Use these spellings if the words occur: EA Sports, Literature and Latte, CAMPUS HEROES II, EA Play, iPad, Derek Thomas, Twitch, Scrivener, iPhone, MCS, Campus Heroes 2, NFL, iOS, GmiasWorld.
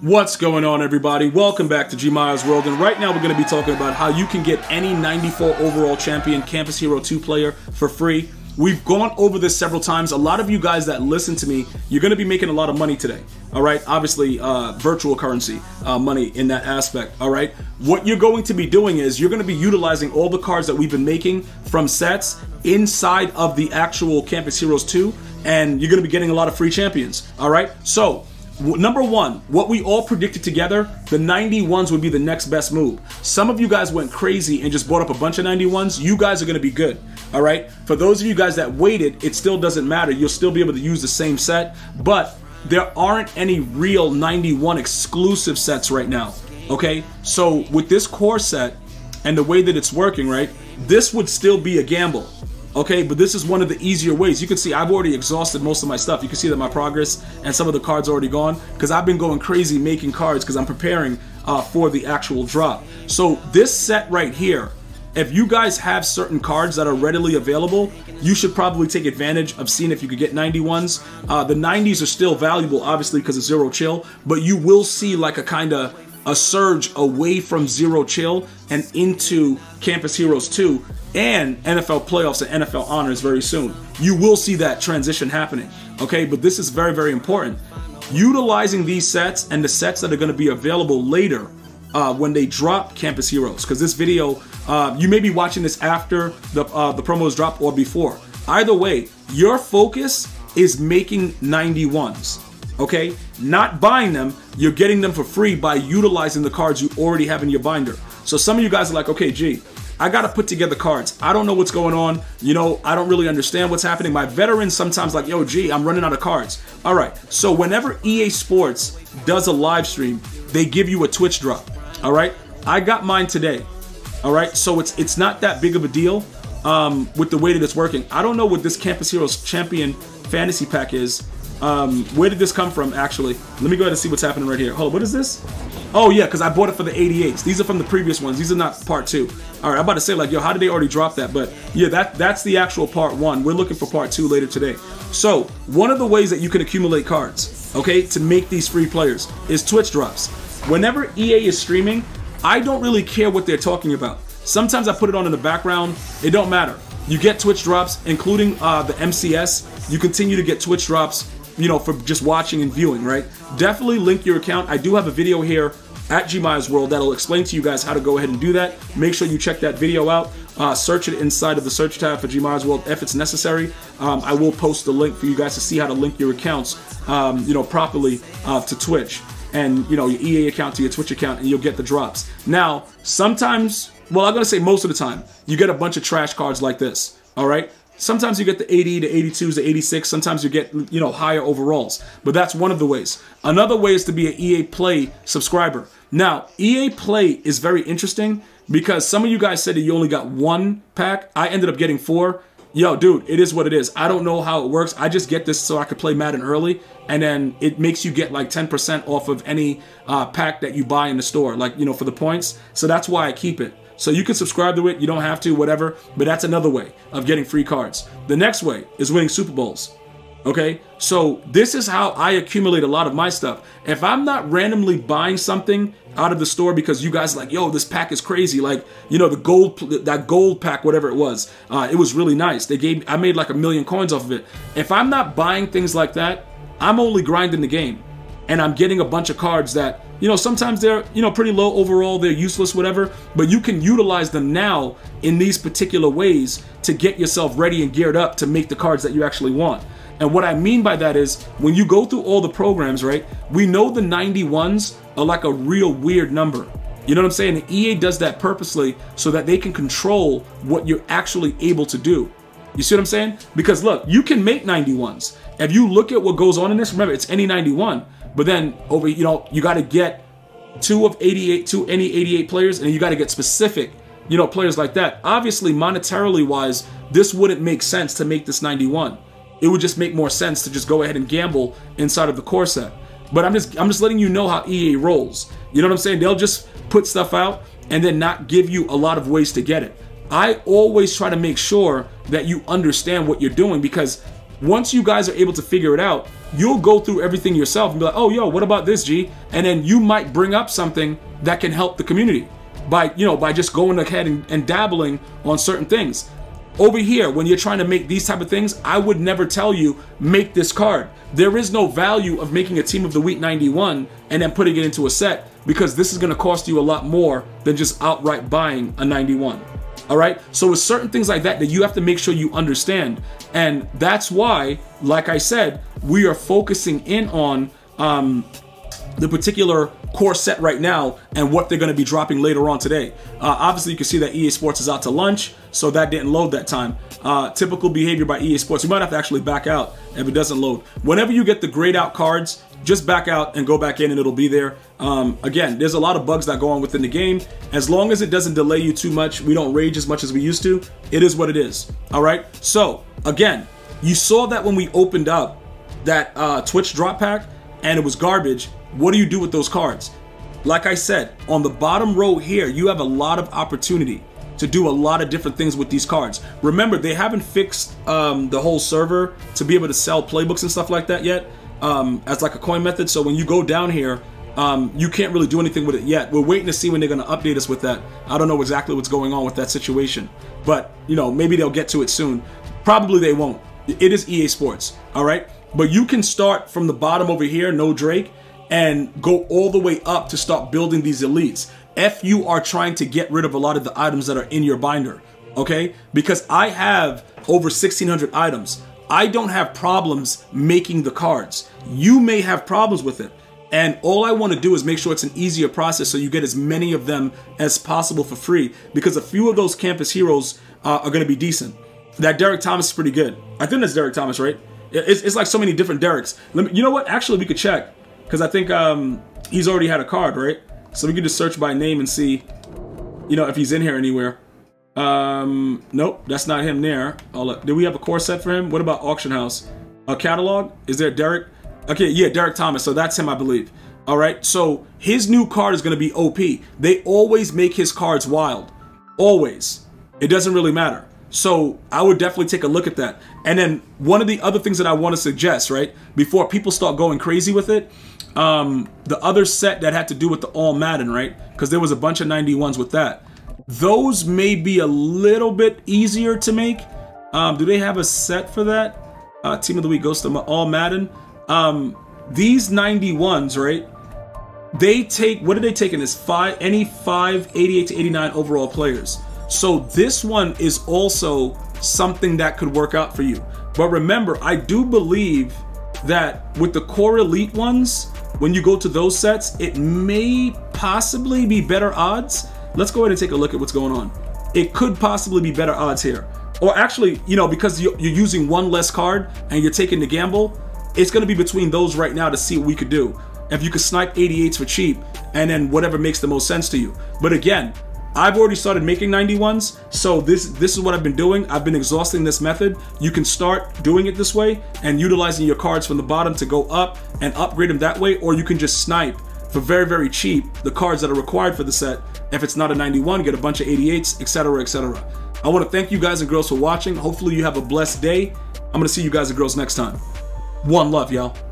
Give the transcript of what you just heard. What's going on, everybody? Welcome back to GmiasWorld, and right now we're going to be talking about how you can get any 94 overall champion Campus Hero 2 player for free. We've gone over this several times. A lot of you guys that listen to me, you're going to be making a lot of money today, all right? Obviously, virtual currency money in that aspect, all right? What you're going to be doing is you're going to be utilizing all the cards that we've been making from sets inside of the actual Campus Heroes 2, and you're going to be getting a lot of free champions, all right? So, number one, what we all predicted together, the 91s would be the next best move. Some of you guys went crazy and just bought up a bunch of 91s. You guys are going to be good, all right? For those of you guys that waited, it still doesn't matter. You'll still be able to use the same set, but there aren't any real 91 exclusive sets right now, okay? So with this core set and the way that it's working, right, this would still be a gamble. Okay, but this is one of the easier ways. You can see I've already exhausted most of my stuff. You can see that my progress and some of the cards are already gone because I've been going crazy making cards because I'm preparing for the actual drop. So this set right here, if you guys have certain cards that are readily available, you should probably take advantage of seeing if you could get 91s. The 90s are still valuable, obviously, because of Zero Chill, but you will see like a kind of a surge away from Zero Chill and into Campus Heroes 2 and NFL playoffs and NFL honors very soon. You will see that transition happening, okay? But this is very, very important. Utilizing these sets and the sets that are going to be available later when they drop Campus Heroes, because this video, you may be watching this after the promos drop or before. Either way, your focus is making 91s. Okay, not buying them, you're getting them for free by utilizing the cards you already have in your binder. So some of you guys are like, okay, G, I gotta put together cards. I don't know what's going on. You know, I don't really understand what's happening. My veterans sometimes like, yo, G, I'm running out of cards. All right, so whenever EA Sports does a live stream, they give you a Twitch drop, all right? I got mine today, all right? So it's not that big of a deal with the way that it's working. I don't know what this Campus Heroes Champion Fantasy Pack is. Where did this come from, actually? Let me go ahead and see what's happening right here. Hold on, what is this? Oh, yeah, because I bought it for the 88s. These are from the previous ones. These are not part two. All right, I'm about to say, like, yo, how did they already drop that? But, yeah, that's the actual part one. We're looking for part two later today. So, one of the ways that you can accumulate cards, okay, to make these free players is Twitch drops. Whenever EA is streaming, I don't really care what they're talking about. Sometimes I put it on in the background. It don't matter. You get Twitch drops, including the MCS. You continue to get Twitch drops, you know, for just watching and viewing, right? Definitely link your account. I do have a video here at GmiasWorld that'll explain to you guys how to go ahead and do that. Make sure you check that video out. Search it inside of the search tab for GmiasWorld if it's necessary. I will post the link for you guys to see how to link your accounts, you know, properly to Twitch and, you know, your EA account to your Twitch account, and you'll get the drops. Now, sometimes, well, I'm gonna say most of the time, you get a bunch of trash cards like this, all right? Sometimes you get the 80, the 82s, the 86. Sometimes you get, you know, higher overalls. But that's one of the ways. Another way is to be an EA Play subscriber. Now, EA Play is very interesting because some of you guys said that you only got one pack. I ended up getting four. Yo, dude, it is what it is. I don't know how it works. I just get this so I could play Madden early, and then it makes you get like 10% off of any pack that you buy in the store, like, you know, for the points. So that's why I keep it. So you can subscribe to it, you don't have to, whatever, but that's another way of getting free cards. The next way is winning Super Bowls, okay? So this is how I accumulate a lot of my stuff. If I'm not randomly buying something out of the store because you guys are like, yo, this pack is crazy, like, you know, the gold, that gold pack, whatever it was really nice. They gave, I made like 1,000,000 coins off of it. If I'm not buying things like that, I'm only grinding the game, and I'm getting a bunch of cards that, you know, sometimes they're, you know, pretty low overall, they're useless, whatever, but you can utilize them now in these particular ways to get yourself ready and geared up to make the cards that you actually want. And what I mean by that is when you go through all the programs, right, we know the 91s are like a real weird number. You know what I'm saying? And EA does that purposely so that they can control what you're actually able to do. You see what I'm saying? Because look, you can make 91s. If you look at what goes on in this, remember, it's any 91. But then over, you know, you got to get any 88 players, and you got to get specific, you know, players like that. Obviously, monetarily wise, this wouldn't make sense to make this 91. It would just make more sense to just go ahead and gamble inside of the core set. But I'm just letting you know how EA rolls. You know what I'm saying? They'll just put stuff out and then not give you a lot of ways to get it. I always try to make sure that you understand what you're doing, because Once you guys are able to figure it out, you'll go through everything yourself and be like, oh, yo, what about this, G? And then you might bring up something that can help the community by, you know, by just going ahead and dabbling on certain things. Over here, when you're trying to make these type of things, I would never tell you, make this card. There is no value of making a team of the week 91 and then putting it into a set, because this is gonna cost you a lot more than just outright buying a 91. All right, so with certain things like that, that you have to make sure you understand. And that's why, like I said, we are focusing in on the particular core set right now and what they're gonna be dropping later on today. Obviously, you can see that EA Sports is out to lunch, so that didn't load that time. Typical behavior by EA Sports. You might have to actually back out if it doesn't load. Whenever you get the grayed out cards, just back out and go back in and it'll be there. Again, there's a lot of bugs that go on within the game. As long as it doesn't delay you too much, we don't rage as much as we used to, it is what it is, all right? So again, you saw that when we opened up that Twitch drop pack and it was garbage. What do you do with those cards? Like I said, on the bottom row here, you have a lot of opportunity to do a lot of different things with these cards. Remember, they haven't fixed the whole server to be able to sell playbooks and stuff like that yet. As like a coin method. So when you go down here, you can't really do anything with it yet. We're waiting to see when they're gonna update us with that. I don't know exactly what's going on with that situation, but you know, maybe they'll get to it soon. Probably they won't. It is EA Sports, all right? But you can start from the bottom over here, no Drake, and go all the way up to start building these elites if you are trying to get rid of a lot of the items that are in your binder, okay? Because I have over 1,600 items. I don't have problems making the cards. You may have problems with it. And all I want to do is make sure it's an easier process so you get as many of them as possible for free, because a few of those Campus Heroes are going to be decent. That Derek Thomas is pretty good. I think that's Derek Thomas, right? It's like so many different Dereks. Let me, you know what? Actually, we could check, because I think he's already had a card, right? So we could just search by name and see, you know, if he's in here anywhere. Nope, that's not him there. Do we have a core set for him? What about auction house? A catalog? Is there Derek? Okay, yeah, Derek Thomas. So that's him, I believe. All right. So his new card is going to be OP. They always make his cards wild. Always. It doesn't really matter. So I would definitely take a look at that. And then one of the other things that I want to suggest, right, before people start going crazy with it, the other set that had to do with the All Madden, right? Because there was a bunch of 91s with that. Those may be a little bit easier to make. Do they have a set for that? Team of the week goes to All Madden. These 91s, right? They take, what did they take in this? Any 88 to 89 overall players. So this one is also something that could work out for you. But remember, I do believe that with the core elite ones, when you go to those sets, it may possibly be better odds. Let's go ahead and take a look at what's going on. It could possibly be better odds here. Or actually, you know, because you're using one less card and you're taking the gamble, it's going to be between those right now to see what we could do. If you could snipe 88s for cheap and then whatever makes the most sense to you. But again, I've already started making 91s. So this is what I've been doing. I've been exhausting this method. You can start doing it this way and utilizing your cards from the bottom to go up and upgrade them that way. Or you can just snipe for very, very cheap the cards that are required for the set. If it's not a 91, get a bunch of 88s, etc., etc. I want to thank you guys and girls for watching. Hopefully you have a blessed day. I'm going to see you guys and girls next time. One love, y'all.